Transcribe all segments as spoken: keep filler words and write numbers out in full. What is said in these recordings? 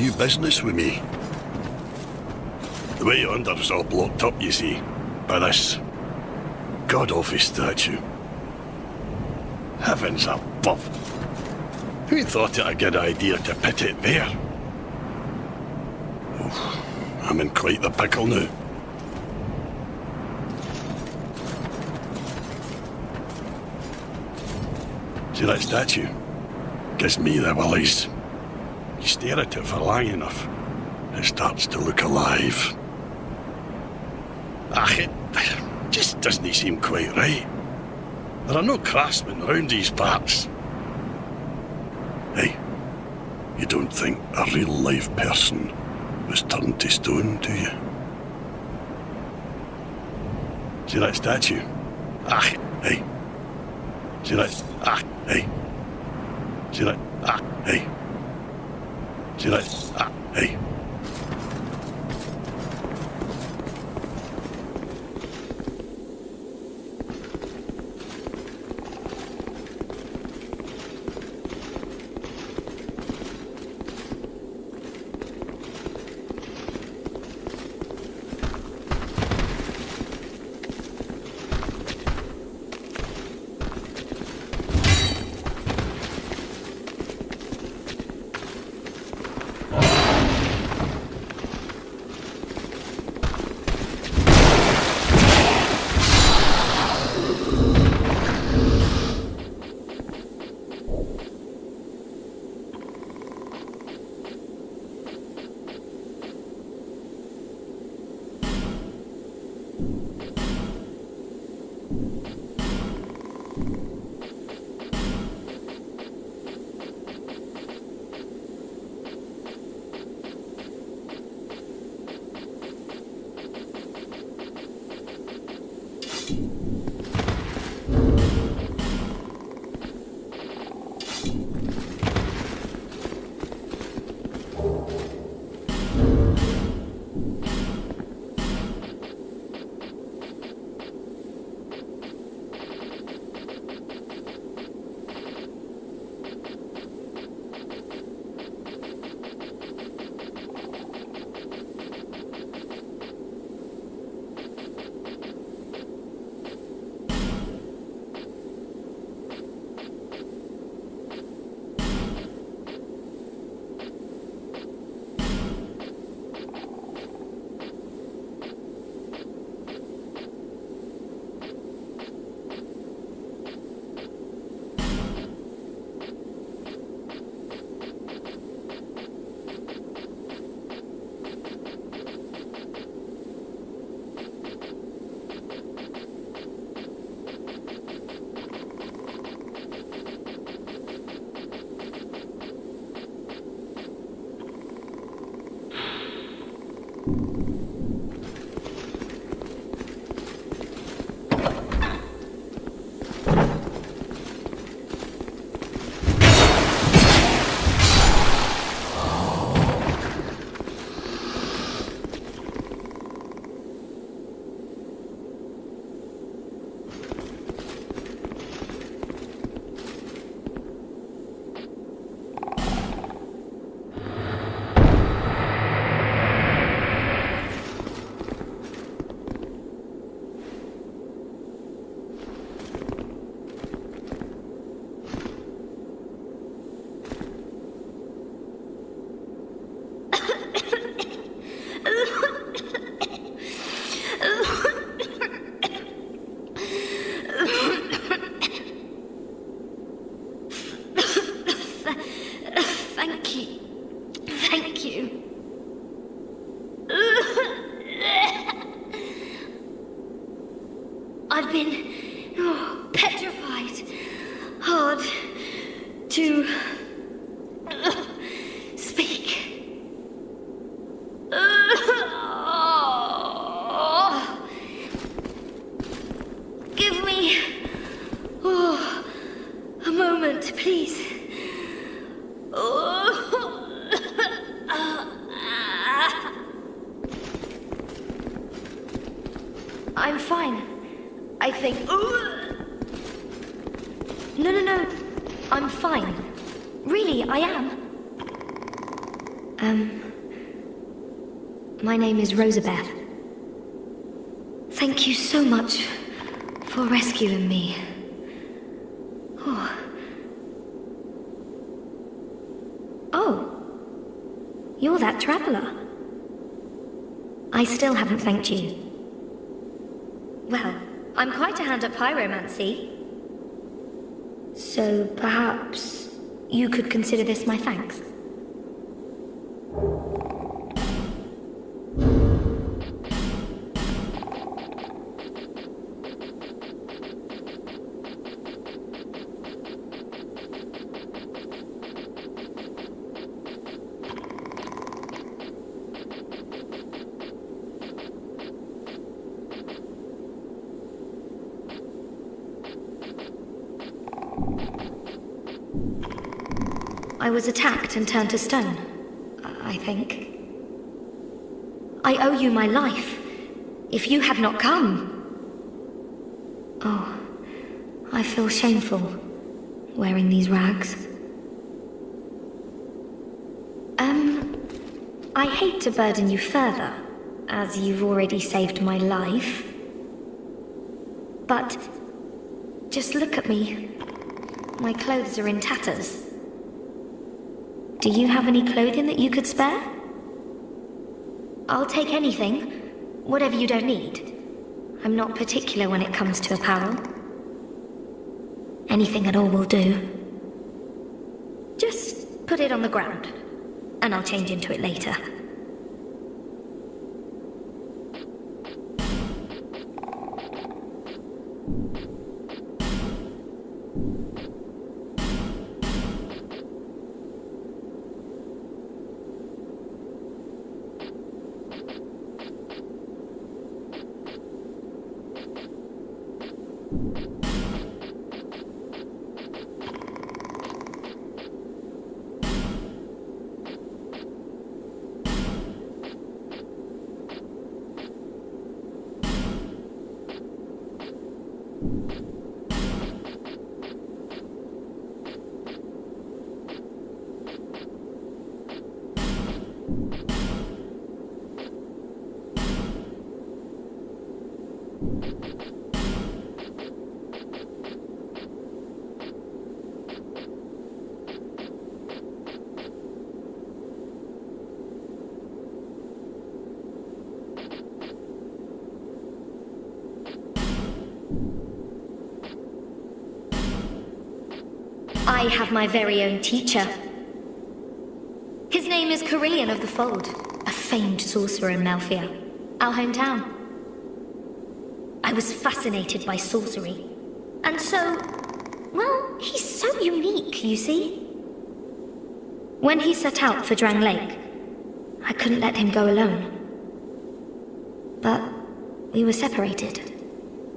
have you business with me? The way under is all blocked up, you see, by this god-awful statue. Heavens above! Who thought it a good idea to put it there? Oh, I'm in quite the pickle now. See that statue? Gives me the willies. You stare at it for long enough, it starts to look alive. Ach, it just doesn't seem quite right. There are no craftsmen round these parts. Hey, you don't think a real live person was turned to stone, do you? See that statue? Ach, hey. See that? Ah, hey. See that? Ah, hey. See that? Ah, hey. No, no, no. I'm fine. Really, I am. Um... My name is Rosabeth. Thank you so much for rescuing me. Oh. Oh. You're that traveler. I still haven't thanked you. Well, I'm quite a hand at pyromancy. So perhaps you could consider this my thanks. I was attacked and turned to stone, I think. I owe you my life, if you had not come. Oh, I feel shameful, wearing these rags. Um, I hate to burden you further, as you've already saved my life. But, just look at me. My clothes are in tatters. Do you have any clothing that you could spare? I'll take anything, whatever you don't need. I'm not particular when it comes to apparel. Anything at all will do. Just put it on the ground, and I'll change into it later. I have my very own teacher. His name is Carillion of the Fold, a famed sorcerer in Melfia, our hometown. I was fascinated by sorcery, and so, well, he's so unique, you see. When he set out for Drang Lake, I couldn't let him go alone. But we were separated,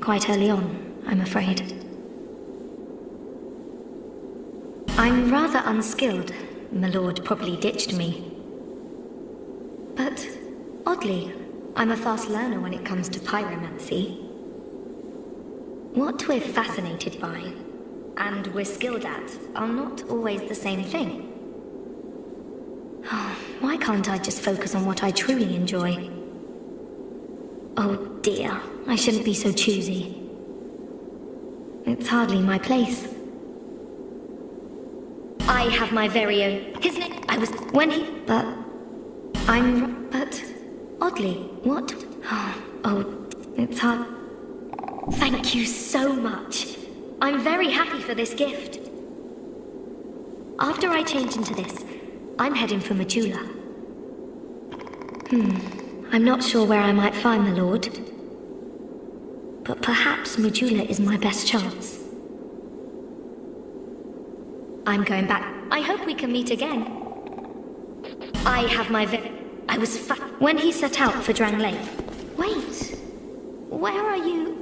quite early on, I'm afraid. I'm rather unskilled. My lord probably ditched me. But, oddly, I'm a fast learner when it comes to pyromancy. What we're fascinated by, and we're skilled at, are not always the same thing. Oh, why can't I just focus on what I truly enjoy? Oh dear, I shouldn't be so choosy. It's hardly my place. I have my very own. His name. I was when he. But I'm. But oddly, what? Oh, oh, it's hard. Thank you so much. I'm very happy for this gift. After I change into this, I'm heading for Majula. Hmm. I'm not sure where I might find my lord, but perhaps Majula is my best chance. I'm going back. I hope we can meet again. I have my vi- I was fa- When he set out for Drang Lake. Wait. Where are you?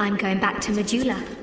I'm going back to Majula.